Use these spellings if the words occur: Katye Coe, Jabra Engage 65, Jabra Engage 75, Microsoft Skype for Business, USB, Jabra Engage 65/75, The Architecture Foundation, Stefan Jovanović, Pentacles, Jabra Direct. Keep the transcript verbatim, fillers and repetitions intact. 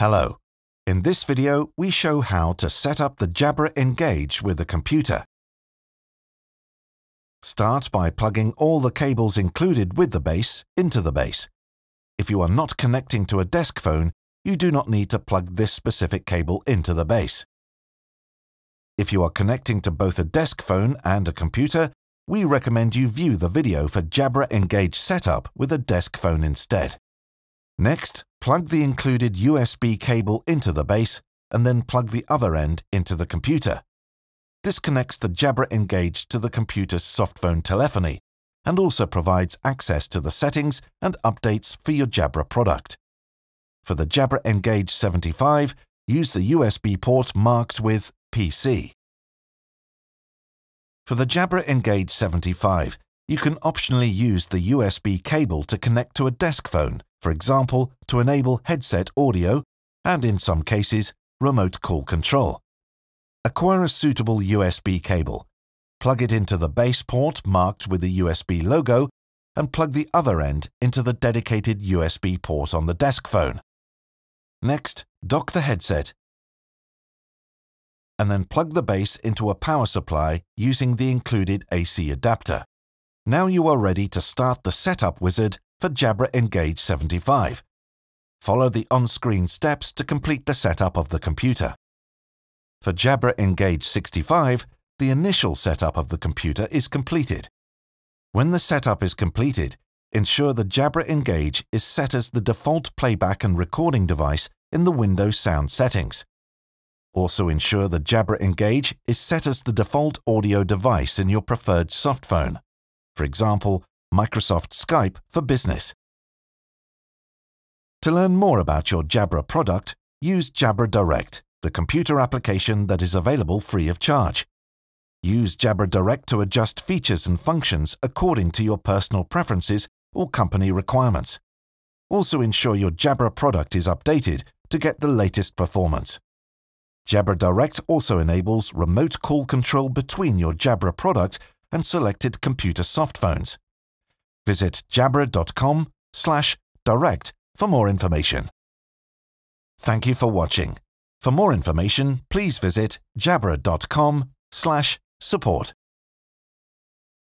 Hello. In this video, we show how to set up the Jabra Engage with a computer. Start by plugging all the cables included with the base into the base. If you are not connecting to a desk phone, you do not need to plug this specific cable into the base. If you are connecting to both a desk phone and a computer, we recommend you view the video for Jabra Engage setup with a desk phone instead. Next, plug the included U S B cable into the base and then plug the other end into the computer. This connects the Jabra Engage to the computer's softphone telephony and also provides access to the settings and updates for your Jabra product. For the Jabra Engage seventy-five, use the U S B port marked with P C. For the Jabra Engage seventy-five, you can optionally use the U S B cable to connect to a desk phone, for example, to enable headset audio and, in some cases, remote call control. Acquire a suitable U S B cable, plug it into the base port marked with the U S B logo, and plug the other end into the dedicated U S B port on the desk phone. Next, dock the headset, and then plug the base into a power supply using the included A C adapter. Now you are ready to start the setup wizard for Jabra Engage seventy-five. Follow the on-screen steps to complete the setup of the computer. For Jabra Engage sixty-five, the initial setup of the computer is completed. When the setup is completed, ensure the Jabra Engage is set as the default playback and recording device in the Windows Sound settings. Also ensure the Jabra Engage is set as the default audio device in your preferred softphone. For example, Microsoft Skype for Business. To learn more about your Jabra product, use Jabra Direct, the computer application that is available free of charge. Use Jabra Direct to adjust features and functions according to your personal preferences or company requirements. Also ensure your Jabra product is updated to get the latest performance. Jabra Direct also enables remote call control between your Jabra product and selected computer softphones. Visit jabra.com slash direct for more information. Thank you for watching. For more information, please visit jabra.com slash support.